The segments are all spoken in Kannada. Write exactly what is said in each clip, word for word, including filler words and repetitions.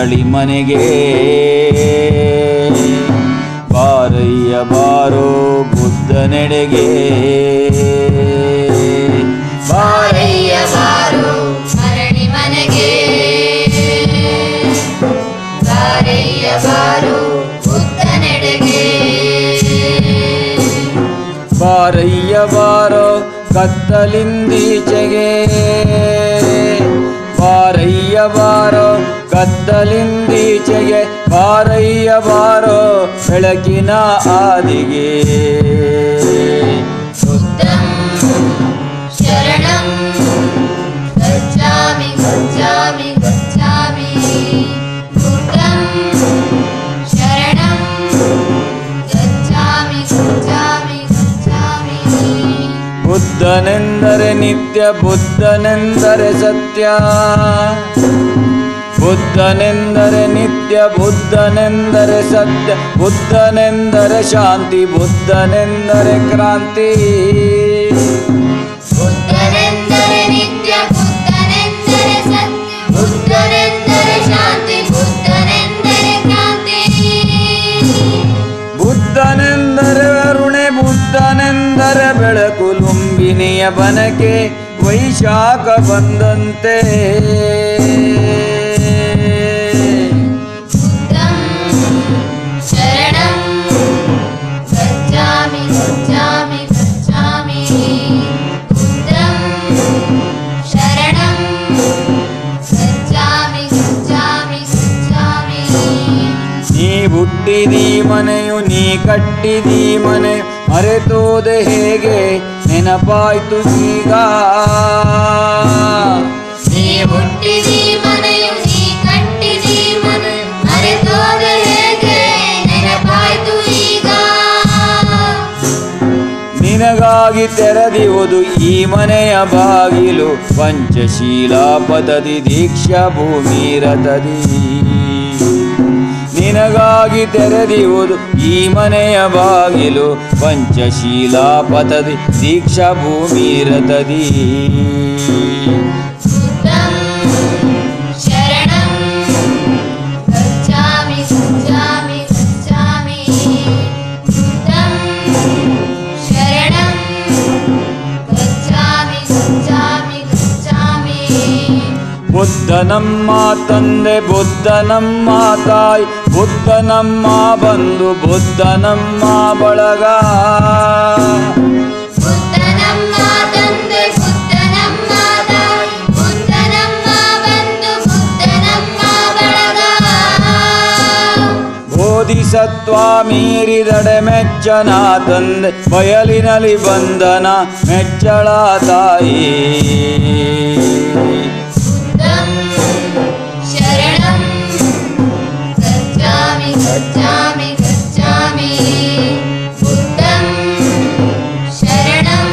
ಮರಳಿ ಮನೆಗೆ ಬಾರಯ್ಯ ಬಾರೋ ಬುದ್ಧನೆಡೆಗೆ ಬಾರಯ್ಯ ಬಾರೋ ಮರಳಿ ಮನೆಗೆ ಬಾರಯ್ಯ ಬಾರೋ ಬುದ್ಧನೆಡೆಗೆ ಬಾರಯ್ಯ ಬಾರೋ ಕತ್ತಲಿಂದೀಚೆಗೆ ಬಾರಯ್ಯ ಬಾರೋ ಕತ್ತಲಿಂದೀಚೆಗೆ ಬಾರಯ್ಯ ಬಾರೋ ಬೆಳಕಿನ ಆದಿಗೆ ಶುದ್ಧಂ ಶರಣಂ ಗಚ್ಚಾಮಿ ಗಚ್ಚಾಮಿ ಗಚ್ಚಾಮಿ ಶುದ್ಧಂ ಶರಣಂ ಗಚ್ಚಾಮಿ ಗಚ್ಚಾಮಿ ಗಚ್ಚಾಮಿ ಬುದ್ಧನೆಂದರೆ ನಿತ್ಯ ಬುದ್ಧನೆಂದರೆ ಸತ್ಯ ಬುದ್ಧನೆಂದರೆ ನಿತ್ಯ ಬುದ್ಧನೆಂದರೆ ಸತ್ಯ ಬುದ್ಧನೆಂದರೆ ಶಾಂತಿ ಬುದ್ಧನೆಂದರೆ ಕ್ರಾಂತಿ ಬುದ್ಧನೆಂದರೆ ನಿತ್ಯ ಬುದ್ಧನೆಂದರೆ ಸತ್ಯ ಬುದ್ಧನೆಂದರೆ ಶಾಂತಿ ಬುದ್ಧನೆಂದರೆ ಕ್ರಾಂತಿ ಬುದ್ಧನೆಂದರೆ ಕರುಣೆ ಬುದ್ಧನೆಂದರೆ ಬೆಳಕು ಲುಂಬಿನಿಯ ಬನಕೆ ವೈಶಾಖ ಬಂದಂತೆ ಹುಟ್ಟಿದೀ ಮನೆಯು ನೀ ಕಟ್ಟಿದೀ ಮನೆ ಮರೆತೋದೆ ಹೇಗೆ ನೆನಪಾಯ್ತು ಈಗ ನೀ ಹುಟ್ಟಿದೀ ಮನೆಯು ನೀ ಕಟ್ಟಿದೀ ಮನೆ ಮರೆತೋದೆ ಹೇಗೆ ನೆನಪಾಯ್ತು ಈಗ ನಿನಗಾಗಿ ತೆರೆದಿವುದು ಈ ಮನೆಯ ಬಾಗಿಲು ಪಂಚಶೀಲಾ ಪದದಿ ದೀಕ್ಷಾ ಭೂಮಿ ರತದಿ ನಿನಗಾಗಿ ತೆರೆದಿವುದು ಈ ಮನೆಯ ಬಾಗಿಲು ಪಂಚಶೀಲಾ ಪತದಿ ದೀಕ್ಷಾ ಭೂಮಿ ರತದಿ ಶುದ್ಧಂ ಶರಣಂ ಗಚ್ಚಾಮಿ ಗಚ್ಚಾಮಿ ಗಚ್ಚಾಮಿ ಶುದ್ಧಂ ಶರಣಂ ಗಚ್ಚಾಮಿ ಗಚ್ಚಾಮಿ ಗಚ್ಚಾಮಿ ಬುದ್ಧ ನಮ್ಮ ತಂದೆ ಬುದ್ಧ ನಮ್ಮ ತಾಯಿ ಬುದ್ಧ ನಮ್ಮ ಬಂಧು ಬುದ್ಧ ನಮ್ಮ ಬಳಗ ಬುದ್ಧ ನಮ್ಮ ತಂದೆ ಬುದ್ಧ ನಮ್ಮ ತಾಯಿ ಬುದ್ಧ ನಮ್ಮ ಬಂಧು ಬುದ್ಧ ನಮ್ಮ ಬಳಗ ಬೋಧಿಸತ್ವ ಮೀರಿದಡೆ ಮೆಚ್ಚನ ತಂದೆ ಬಯಲಿನಲ್ಲಿ ಬಂಧನ ಮೆಚ್ಚಳ ತಾಯಿ ಗಚ್ಚಾಮಿ ಗಚ್ಚಾಮಿ ಬುದ್ಧಂ ಶರಣಂ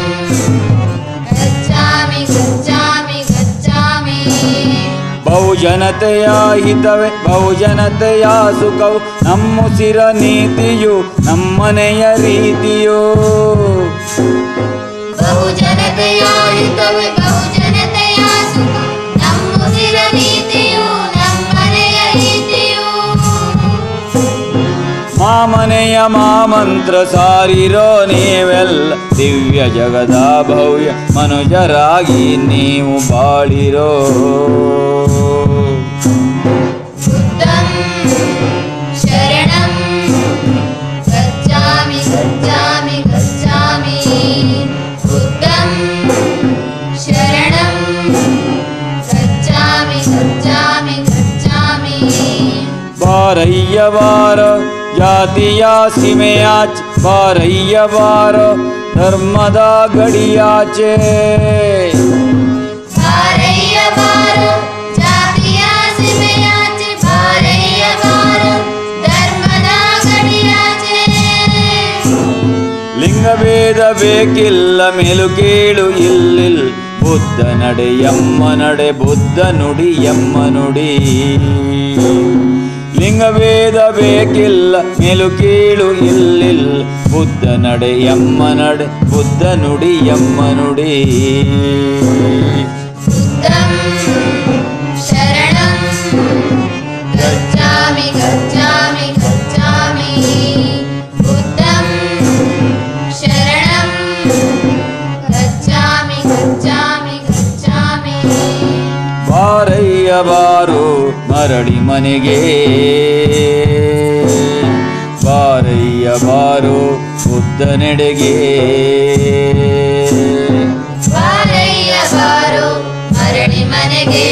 ಗಚ್ಚಾಮಿ ಗಚ್ಚಾಮಿ ಗಚ್ಚಾಮಿ ಬಹುಜನತೆಯ ಹಿತವೇ ಬಹುಜನತೆಯ ಸುಖವು ನಮ್ಮುಸಿರ ನೀತಿಯು ನಮ್ಮನೆಯ ರೀತಿಯೋ ಬಹುಜನತೆಯ ಹಿತವೇ ಬಹುಜನತೆಯ ಸುಖವು ನಮ್ಮುಸಿರ ನೀತಿಯು ನಮ್ಮನೆಯ ರೀತಿಯೋ ಮಾಮನೆಯ ಮಾಮಂತ್ರ ಸಾರಿರೋ ನೀವೆಲ್ಲ ದಿವ್ಯ ಜಗದ ಭವ್ಯ ಮನುಜರಾಗಿ ನೀವು ಬಾಳಿರೋ ಶುದ್ಧಂ ಶರಣಂ ಗಚ್ಚಾಮಿ ಗಚ್ಚಾಮಿ ಗಚ್ಚಾಮಿ ಶುದ್ಧಂ ಶರಣಂ ಗಚ್ಚಾಮಿ ಗಚ್ಚಾಮಿ ಗಚ್ಚಾಮಿ ಬಾರಯ್ಯ ಬಾರೋ ಜಾತಿಯ ಸೀಮೆಯಾಚೆ ಬಾರಯ್ಯ ಬಾರೋ ಧರ್ಮದ ಗಡಿಯಾಚೆ ಬಾರಯ್ಯ ಬಾರೋ ಜಾತಿಯ ಸೀಮೆಯಾಚೆ ಬಾರಯ್ಯ ಬಾರೋ ಧರ್ಮದ ಗಡಿಯಾಚೆ ಲಿಂಗಭೇದ ಬೇಕಿಲ್ಲ ಮೇಲುಕೀಳು ಇಲ್ಲಿಲ್ಲ ಬುದ್ಧ ನಡೆಯಮ್ಮ ನಡೆ ಬುದ್ಧ ನುಡಿಯಮ್ಮ ನುಡಿ ಲಿಂಗಭೇದ ಬೇಕಿಲ್ಲ ಮೇಲು ಕೀಳು ಇಲ್ಲಿಲ್ಲ ಬುದ್ಧ ನಡೆ ಎಮ್ಮ ನಡೆ ಬುದ್ಧ ನುಡಿ ಎಮ್ಮ ನುಡಿ ಶರಣಂ ಹರಡಿ ಮನೆಗೆ ಬಾರಯ್ಯ ಬಾರೋ ಉದ್ದನೆಡೆಗೆ ಬಾರಯ್ಯ ಬಾರೋ ಹರಡಿ ಮನೆಗೆ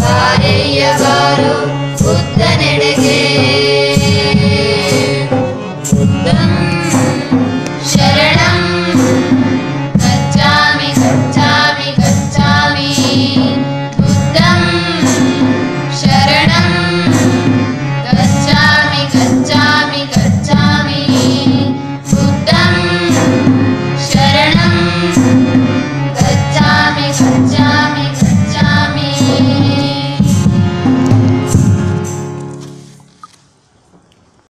ಬಾರಯ್ಯ ಬಾರೋ ಉದ್ದನೆಡೆಗೆ ಉದ್ದ